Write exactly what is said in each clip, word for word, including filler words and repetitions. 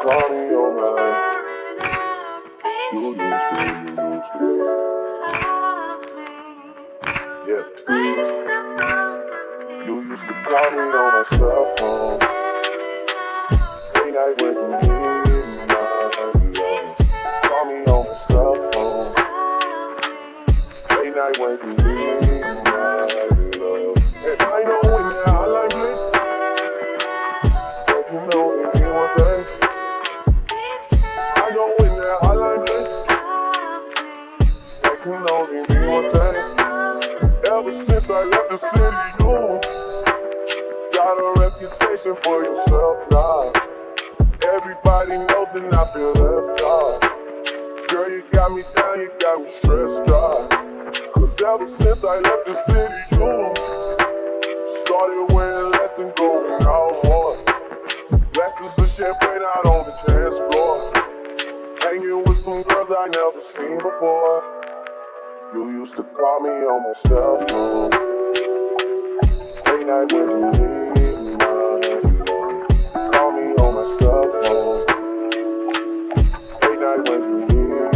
Claudio, man. You used to, you used to. Yeah. You used to call me on my cell phone. Late night when you leave. Call me on my cell phone. Late night when you leave. And I know when the hotline bling. Don't you know you hear what they? I know when the hotline bling. Don't you know you hear what they? Ever since I left the city, you got a reputation for yourself now. Everybody knows and I feel left out. Girl, you got me down, you got me stressed out. Cause ever since I left the city, you started wearing less and going out more. Glasses of champagne out on the dance floor. Hanging with some girls I never seen before. You used to call me on my cell phone. Late night when you leave my alone. Call me on my cell phone. Late night when you leave my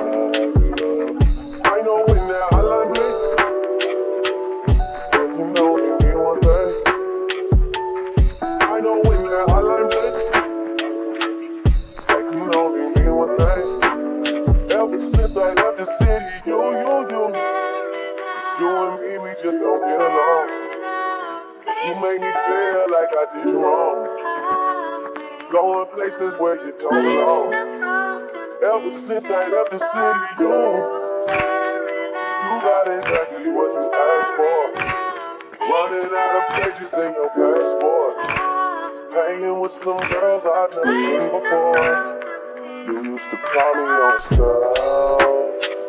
alone. I know when that hotline bling. Don't you know you need one thing? I know when that hotline bling. Don't you know you need one thing? Ever since I left the city, you, you, you. You and me, we just don't get along. You make me feel like I did you wrong. Going places where you don't belong. Ever since I left the city, you, you got exactly what you asked for. Running out of pages in your passport. Hanging with some girls I've never seen before. You used to call me on cell.